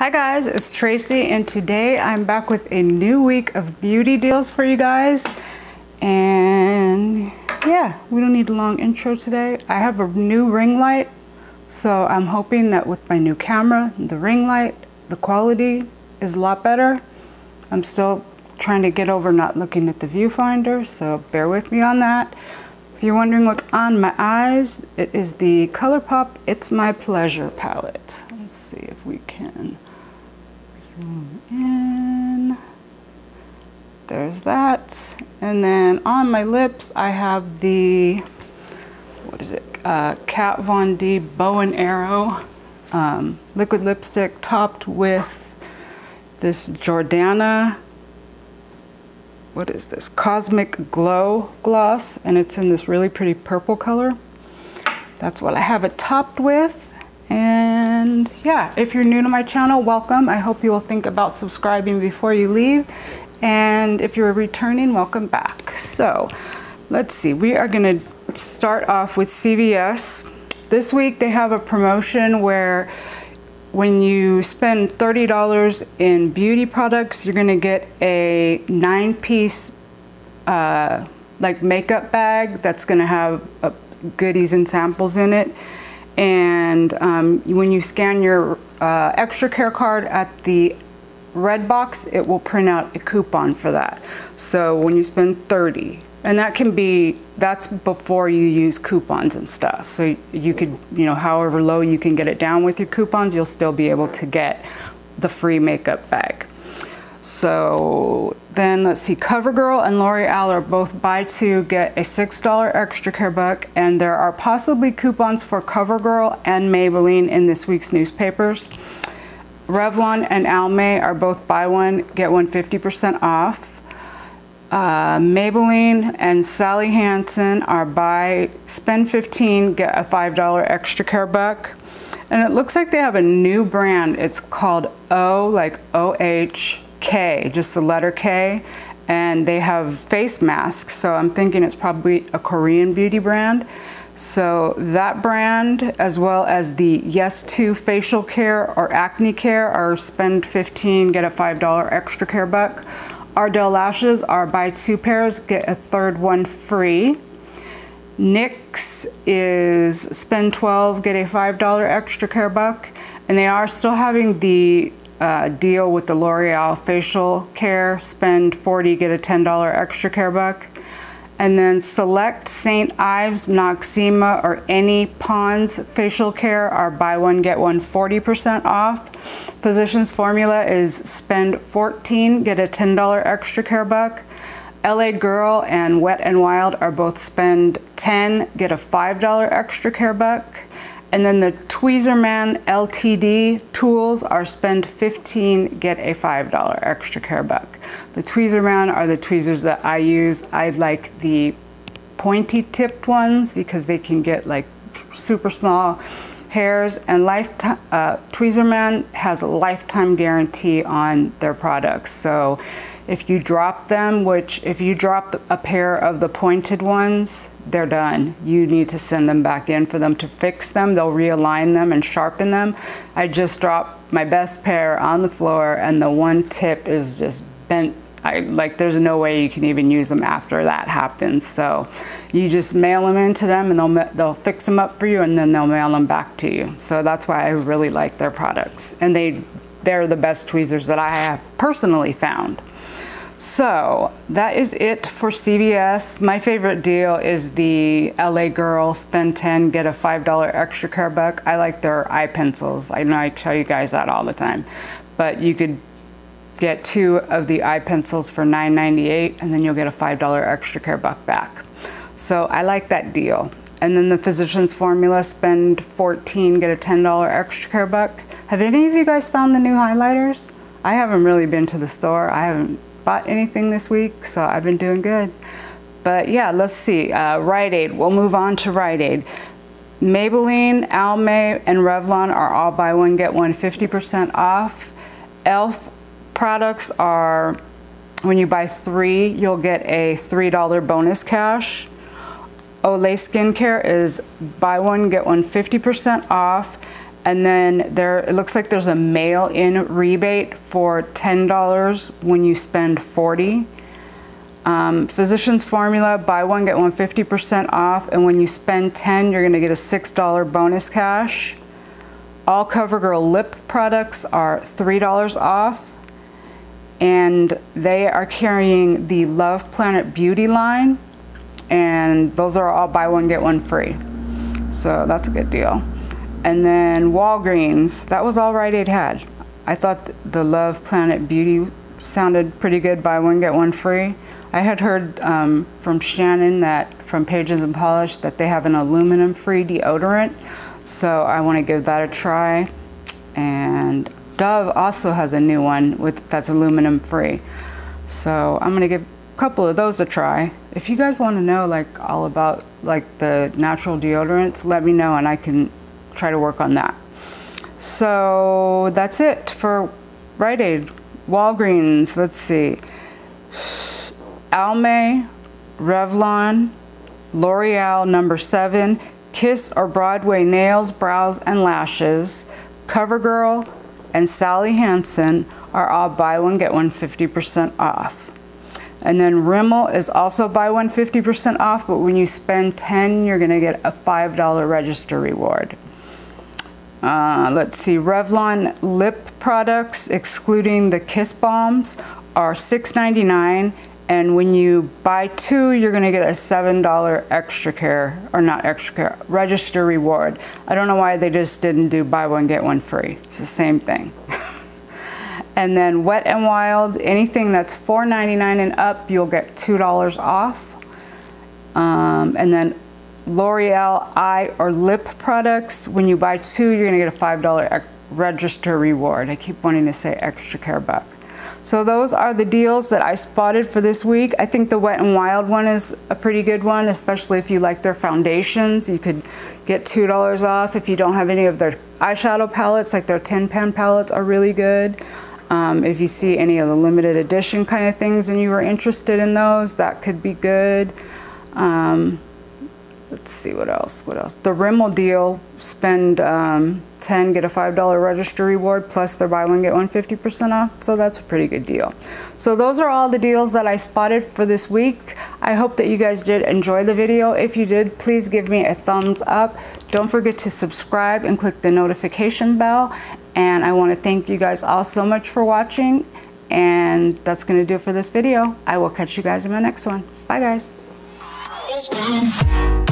Hi guys, it's Tracy, and today I'm back with a new week of beauty deals for you guys. And yeah, we don't need a long intro today. I have a new ring light, so I'm hoping that with my new camera, the ring light, the quality is a lot better. I'm still trying to get over not looking at the viewfinder, so bear with me on that. If you're wondering what's on my eyes, it is the ColourPop It's My Pleasure palette. Let's see if we can zoom in. There's that. And then on my lips, I have the, what is it? Kat Von D Bow and Arrow liquid lipstick topped with this Jordana, what is this? Cosmic Glow gloss, and it's in this really pretty purple color. That's what I have it topped with. And yeah, if you're new to my channel, welcome. I hope you will think about subscribing before you leave. And if you're returning, welcome back. So let's see, we are gonna start off with CVS. This week they have a promotion where when you spend $30 in beauty products, you're gonna get a 9-piece like makeup bag that's gonna have goodies and samples in it. And when you scan your extra care card at the red box, it will print out a coupon for that. So when you spend $30, and that can be, that's before you use coupons and stuff. So you could, you know, however low you can get it down with your coupons, you'll still be able to get the free makeup bag. So then let's see, CoverGirl and L'Oreal are both buy two, get a $6 extra care buck, and there are possibly coupons for CoverGirl and Maybelline in this week's newspapers. Revlon and Almay are both buy one, get one 50% off. Maybelline and Sally Hansen are buy, spend 15, get a $5 extra care buck. And it looks like they have a new brand. It's called O, like OHK, just the letter K. And they have face masks. So I'm thinking it's probably a Korean beauty brand. So that brand, as well as the Yes to facial care or acne care, are spend 15, get a $5 extra care buck. Ardell lashes are buy two pairs, get a third one free. NYX is spend 12, get a $5 extra care buck. And they are still having the deal with the L'Oreal facial care, spend 40, get a $10 extra care buck. And then select St. Ives, Noxzema, or any Ponds facial care are buy one, get one 40% off. Physicians Formula is spend 14, get a $10 extra care buck. L.A. Girl and Wet and Wild are both spend 10, get a $5 extra care buck. And then the Tweezerman LTD tools are spend 15, get a $5 extra care buck. The Tweezerman are the tweezers that I use. I like the pointy tipped ones because they can get like super small hairs, and lifetime, Tweezerman has a lifetime guarantee on their products. So if you drop them, which if you drop a pair of the pointed ones, they're done. You need to send them back in for them to fix them. They'll realign them and sharpen them. I just dropped my best pair on the floor and the one tip is just bent. Like there's no way you can even use them after that happens. So you just mail them into them and they'll fix them up for you, and then they'll mail them back to you. So that's why I really like their products, and they're the best tweezers that I have personally found. So that is it for CVS. My favorite deal is the LA Girl spend 10, get a $5 extra care buck. I like their eye pencils. I know I tell you guys that all the time, but you could get two of the eye pencils for $9.98, and then you'll get a $5 extra care buck back. So I like that deal. And then the Physicians Formula spend 14, get a $10 extra care buck. Have any of you guys found the new highlighters? I haven't really been to the store. I haven't bought anything this week, so I've been doing good. But yeah, let's see, Rite Aid, we'll move on to Rite Aid. Maybelline, Almay, and Revlon are all buy one, get one 50% off. Elf products are, when you buy 3, you'll get a $3 bonus cash. Olay skincare is buy one, get one 50% off. And then there, it looks like there's a mail-in rebate for $10 when you spend $40. Physicians Formula, buy one, get one 50% off. And when you spend $10, you're gonna get a $6 bonus cash. All CoverGirl lip products are $3 off. And they are carrying the Love Planet Beauty line. And those are all buy one, get one free. So that's a good deal. And then Walgreens, that was all Rite Aid had. I thought the Love Planet Beauty sounded pretty good, buy one, get one free. I had heard from Shannon that from Pages and Polish that they have an aluminum-free deodorant, so I want to give that a try. And Dove also has a new one with that's aluminum-free. So I'm gonna give a couple of those a try. If you guys want to know like all about like the natural deodorants, let me know and I can try to work on that. So that's it for Rite Aid. Walgreens, let's see, Almay, Revlon, L'Oreal No. 7, Kiss or Broadway nails, brows, and lashes, CoverGirl, and Sally Hansen are all buy one, get one 50% off. And then Rimmel is also buy one 50% off, but when you spend 10, you're gonna get a $5 register reward. Let's see, Revlon lip products, excluding the Kiss Balms, are $6.99, and when you buy two, you're gonna get a $7 register reward. I don't know why they just didn't do buy one, get one free. It's the same thing. And then Wet and Wild, anything that's $4.99 and up, you'll get $2 off. And then L'Oreal eye or lip products, when you buy two, you're gonna get a $5 register reward. I keep wanting to say extra care buck. So those are the deals that I spotted for this week. I think the Wet and Wild one is a pretty good one, especially if you like their foundations. You could get $2 off. If you don't have any of their eyeshadow palettes, like their 10-pan palettes are really good. If you see any of the limited edition kind of things and you were interested in those, that could be good. Let's see, what else? The Rimmel deal, spend 10, get a $5 register reward, plus their buy one, get one 50% off, so that's a pretty good deal. So those are all the deals that I spotted for this week. I hope that you guys did enjoy the video. If you did, please give me a thumbs up. Don't forget to subscribe and click the notification bell. And I wanna thank you guys all so much for watching, and that's gonna do it for this video. I will catch you guys in my next one. Bye guys.